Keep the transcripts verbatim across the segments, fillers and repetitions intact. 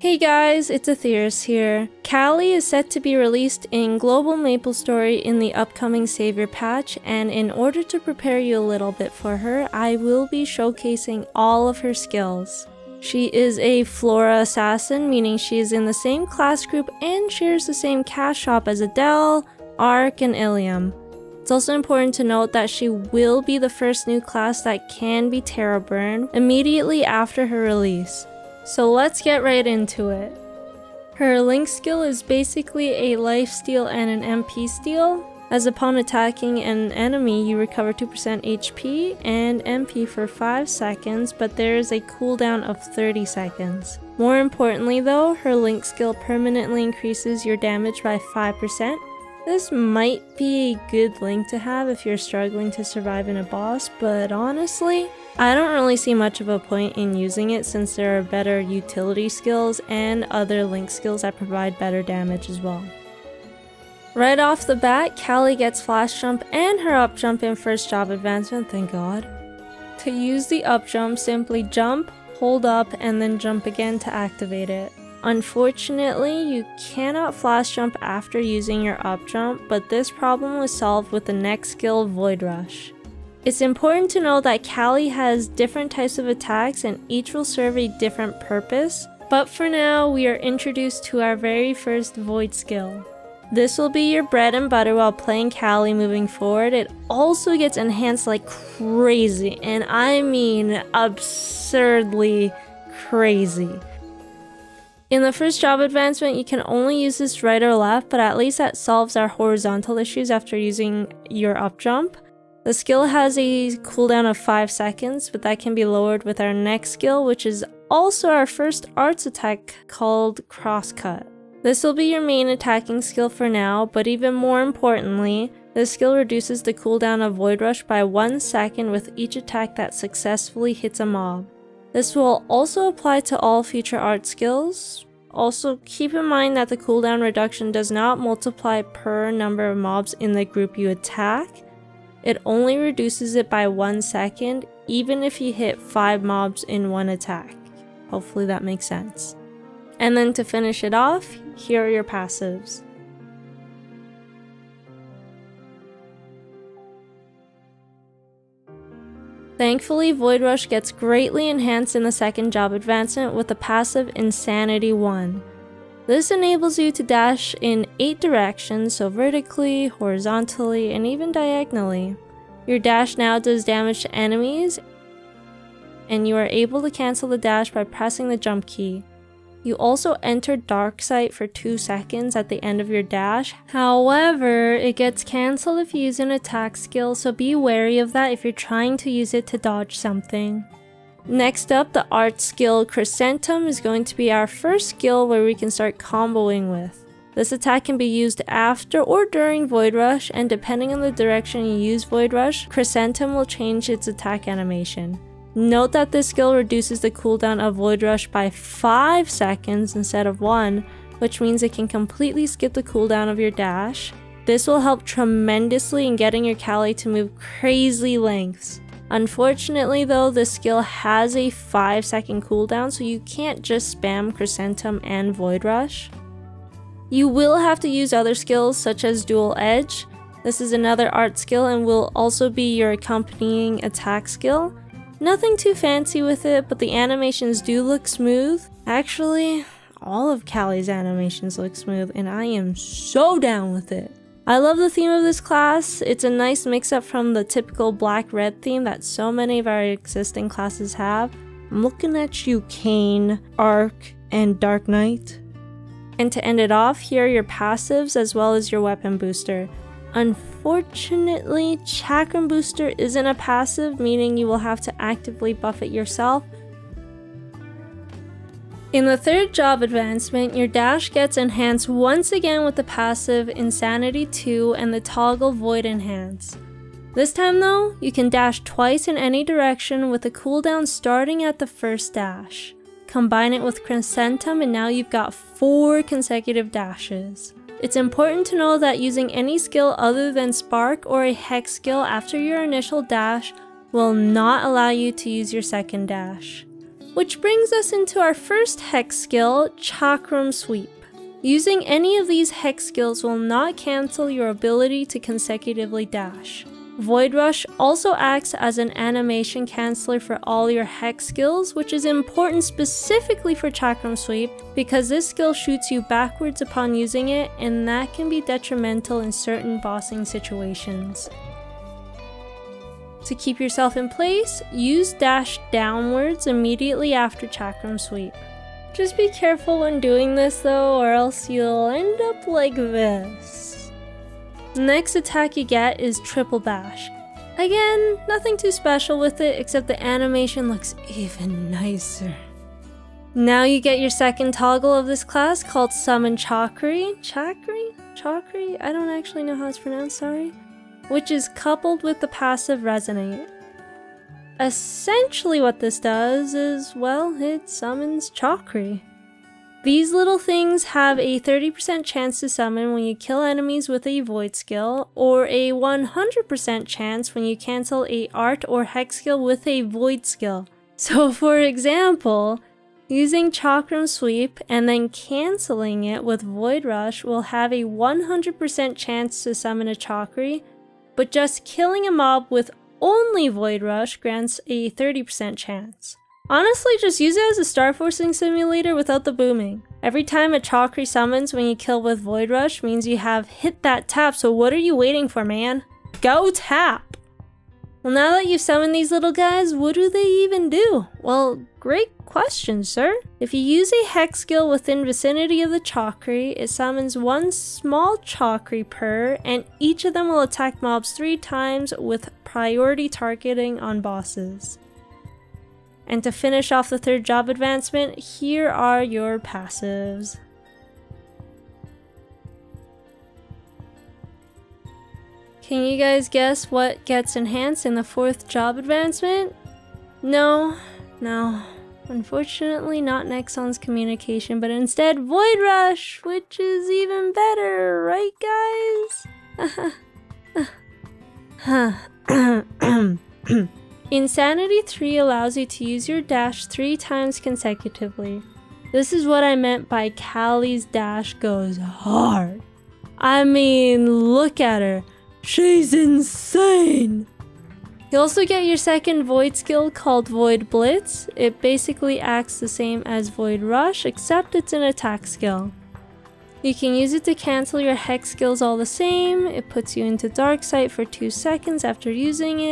Hey guys, it's Aetheris here. Kali is set to be released in Global Maple Story in the upcoming Savior patch, and in order to prepare you a little bit for her, I will be showcasing all of her skills. She is a Flora Assassin, meaning she is in the same class group and shares the same cash shop as Adele, Ark, and Ilium. It's also important to note that she will be the first new class that can be Terra Burn immediately after her release. So let's get right into it. Her Link skill is basically a lifesteal and an M P steal, as upon attacking an enemy you recover two percent H P and M P for five seconds, but there is a cooldown of thirty seconds. More importantly though, her Link skill permanently increases your damage by five percent. This might be a good link to have if you're struggling to survive in a boss, but honestly, I don't really see much of a point in using it since there are better utility skills and other link skills that provide better damage as well. Right off the bat, Kali gets flash jump and her up jump in first job advancement, thank god. To use the up jump, simply jump, hold up, and then jump again to activate it. Unfortunately, you cannot flash jump after using your up jump, but this problem was solved with the next skill, Void Rush. It's important to know that Kali has different types of attacks and each will serve a different purpose, but for now, we are introduced to our very first Void skill. This will be your bread and butter while playing Kali moving forward. It also gets enhanced like crazy, and I mean absurdly crazy. In the first job advancement, you can only use this right or left, but at least that solves our horizontal issues after using your up jump. The skill has a cooldown of five seconds, but that can be lowered with our next skill, which is also our first arts attack called Crosscut. This will be your main attacking skill for now, but even more importantly, this skill reduces the cooldown of Void Rush by one second with each attack that successfully hits a mob. This will also apply to all future art skills. Also, keep in mind that the cooldown reduction does not multiply per number of mobs in the group you attack. It only reduces it by one second, even if you hit five mobs in one attack. Hopefully that makes sense. And then to finish it off, here are your passives. Thankfully, Void Rush gets greatly enhanced in the second job advancement with the passive Insanity one. This enables you to dash in eight directions, so vertically, horizontally, and even diagonally. Your dash now does damage to enemies, and you are able to cancel the dash by pressing the jump key. You also enter Dark Sight for two seconds at the end of your dash. However, it gets cancelled if you use an attack skill, so be wary of that if you're trying to use it to dodge something. Next up, the art skill Crescentum is going to be our first skill where we can start comboing with. This attack can be used after or during Void Rush, and depending on the direction you use Void Rush, Crescentum will change its attack animation. Note that this skill reduces the cooldown of Void Rush by five seconds instead of one, which means it can completely skip the cooldown of your dash. This will help tremendously in getting your Kali to move crazy lengths. Unfortunately though, this skill has a five second cooldown, so you can't just spam Crescentum and Void Rush. You will have to use other skills such as Dual Edge. This is another art skill and will also be your accompanying attack skill. Nothing too fancy with it, but the animations do look smooth. Actually, all of Kali's animations look smooth, and I am so down with it. I love the theme of this class. It's a nice mix-up from the typical black-red theme that so many of our existing classes have. I'm looking at you, Kane, Ark, and Dark Knight. And to end it off, here are your passives as well as your weapon booster. Unfortunately, Chakram Booster isn't a passive, meaning you will have to actively buff it yourself. In the third job advancement, your dash gets enhanced once again with the passive Insanity two and the toggle Void Enhance. This time though, you can dash twice in any direction with a cooldown starting at the first dash. Combine it with Crescentum and now you've got four consecutive dashes. It's important to know that using any skill other than Spark or a Hex skill after your initial dash will not allow you to use your second dash. Which brings us into our first Hex skill, Chakram Sweep. Using any of these Hex skills will not cancel your ability to consecutively dash. Void Rush also acts as an animation canceller for all your Hex skills, which is important specifically for Chakram Sweep because this skill shoots you backwards upon using it, and that can be detrimental in certain bossing situations. To keep yourself in place, use dash downwards immediately after Chakram Sweep. Just be careful when doing this though, or else you'll end up like this. Next attack you get is Triple Bash. Again, nothing too special with it except the animation looks even nicer. Now you get your second toggle of this class called Summon Chakri. Chakri? Chakri? I don't actually know how it's pronounced, sorry. Which is coupled with the passive Resonate. Essentially what this does is, well, it summons Chakri. These little things have a thirty percent chance to summon when you kill enemies with a Void skill, or a one hundred percent chance when you cancel a Art or Hex skill with a Void skill. So for example, using Chakram Sweep and then cancelling it with Void Rush will have a one hundred percent chance to summon a Chakri, but just killing a mob with only Void Rush grants a thirty percent chance. Honestly, just use it as a star forcing simulator without the booming. Every time a Chakri summons when you kill with Void Rush means you have hit that tap, so what are you waiting for, man? Go tap! Well, now that you've summoned these little guys, what do they even do? Well, great question, sir. If you use a Hex skill within vicinity of the Chakri, it summons one small Chakri per, and each of them will attack mobs three times with priority targeting on bosses. And to finish off the third job advancement, here are your passives. Can you guys guess what gets enhanced in the fourth job advancement? No, no. Unfortunately not Nexon's communication, but instead Void Rush, which is even better, right guys? Insanity three allows you to use your dash three times consecutively. This is what I meant by Kali's dash goes hard. I mean, look at her. She's insane! You also get your second Void skill called Void Blitz. It basically acts the same as Void Rush, except it's an attack skill. You can use it to cancel your Hex skills all the same. It puts you into Dark Sight for two seconds after using it,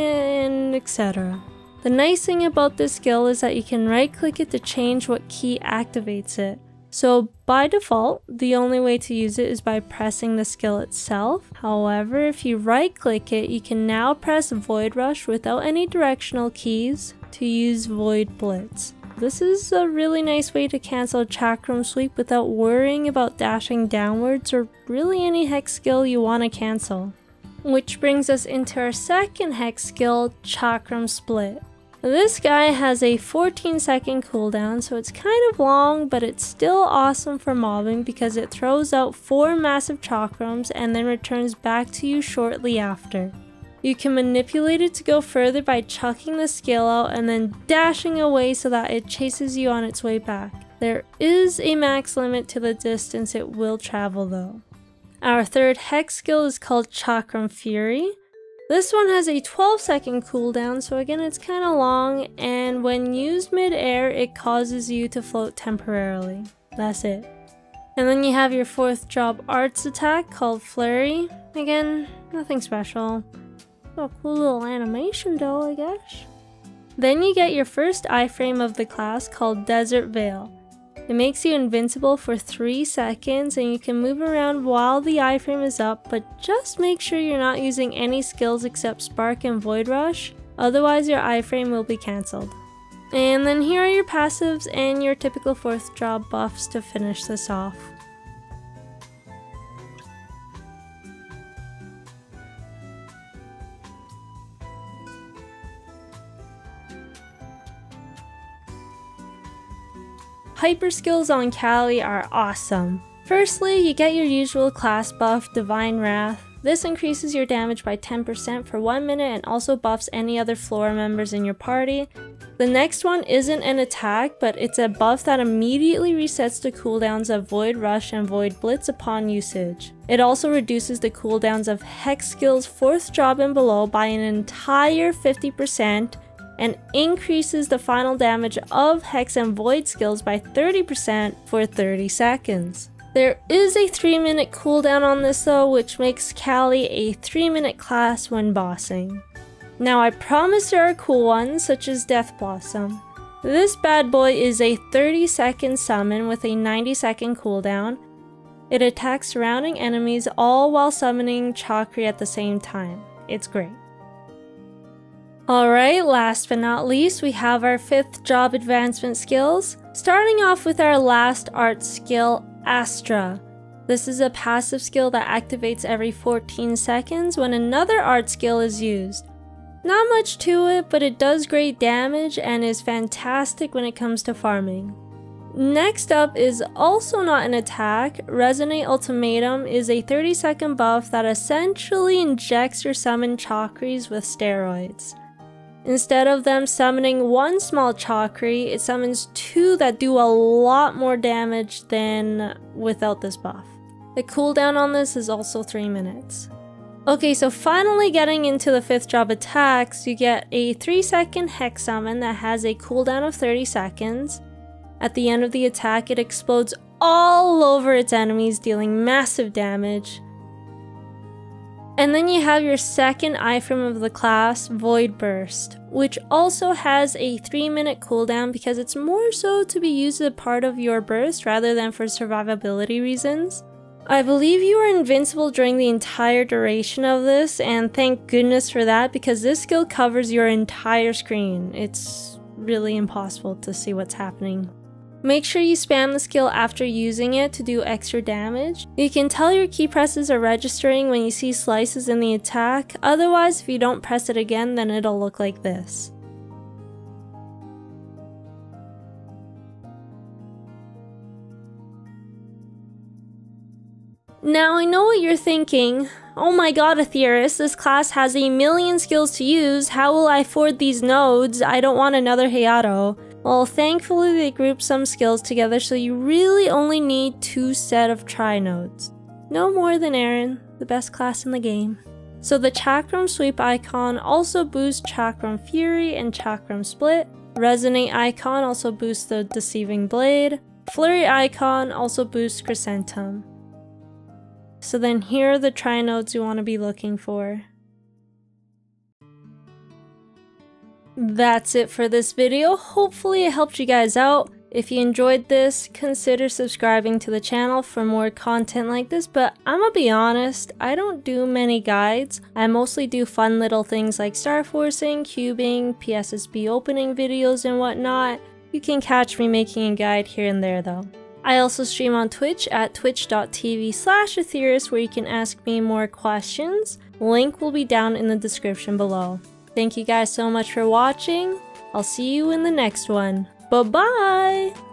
and et cetera. The nice thing about this skill is that you can right click it to change what key activates it. So by default, the only way to use it is by pressing the skill itself. However, if you right-click it, you can now press Void Rush without any directional keys to use Void Blitz. This is a really nice way to cancel Chakram Sweep without worrying about dashing downwards or really any Hex skill you want to cancel. Which brings us into our second Hex skill, Chakram Split. This guy has a fourteen second cooldown, so it's kind of long, but it's still awesome for mobbing because it throws out four massive chakrams and then returns back to you shortly after. You can manipulate it to go further by chucking the skill out and then dashing away so that it chases you on its way back. There is a max limit to the distance it will travel though. Our third Hex skill is called Chakram Fury. This one has a twelve second cooldown, so again it's kinda long, and when used mid-air it causes you to float temporarily. That's it. And then you have your fourth job Arts attack called Flurry. Again, nothing special. A cool little animation though, I guess. Then you get your first iframe of the class called Desert Veil. It makes you invincible for three seconds and you can move around while the iframe is up, but just make sure you're not using any skills except Spark and Void Rush, otherwise your iframe will be cancelled. And then here are your passives and your typical fourth job buffs to finish this off. Hyper skills on Kali are awesome. Firstly, you get your usual class buff, Divine Wrath. This increases your damage by ten percent for one minute and also buffs any other Flora members in your party. The next one isn't an attack, but it's a buff that immediately resets the cooldowns of Void Rush and Void Blitz upon usage. It also reduces the cooldowns of Hex skills fourth job and below by an entire fifty percent and increases the final damage of Hex and Void skills by thirty percent for thirty seconds. There is a three minute cooldown on this though, which makes Kali a three minute class when bossing. Now I promise there are cool ones, such as Death Blossom. This bad boy is a thirty second summon with a ninety second cooldown. It attacks surrounding enemies all while summoning Chakri at the same time. It's great. Alright, last but not least, we have our fifth job advancement skills. Starting off with our last art skill, Astra. This is a passive skill that activates every fourteen seconds when another art skill is used. Not much to it, but it does great damage and is fantastic when it comes to farming. Next up is also not an attack. Resonate Ultimatum is a thirty second buff that essentially injects your summoned Chakris with steroids. Instead of them summoning one small Chakri, it summons two that do a lot more damage than without this buff. The cooldown on this is also three minutes. Okay, so finally getting into the fifth job attacks, you get a three second Hex summon that has a cooldown of thirty seconds. At the end of the attack, it explodes all over its enemies, dealing massive damage. And then you have your second iframe of the class, Void Burst, which also has a three minute cooldown because it's more so to be used as a part of your burst rather than for survivability reasons. I believe you are invincible during the entire duration of this, and thank goodness for that because this skill covers your entire screen. It's really impossible to see what's happening. Make sure you spam the skill after using it to do extra damage. You can tell your key presses are registering when you see slices in the attack, otherwise if you don't press it again then it'll look like this. Now I know what you're thinking, oh my god Aetheris, this class has a million skills to use, how will I afford these nodes, I don't want another Hayato. Well, thankfully they group some skills together, so you really only need two set of tri-nodes. No more than Aaron, the best class in the game. So the Chakram Sweep icon also boosts Chakram Fury and Chakram Split. Resonate icon also boosts the Deceiving Blade. Flurry icon also boosts Crescentum. So then here are the tri-nodes you want to be looking for. That's it for this video. Hopefully it helped you guys out. If you enjoyed this, consider subscribing to the channel for more content like this, but I'm gonna be honest, I don't do many guides. I mostly do fun little things like star forcing, cubing, P S S B opening videos and whatnot. You can catch me making a guide here and there though. I also stream on Twitch at twitch dot t v slash Aetheris where you can ask me more questions. Link will be down in the description below. Thank you guys so much for watching. I'll see you in the next one. Bye-bye!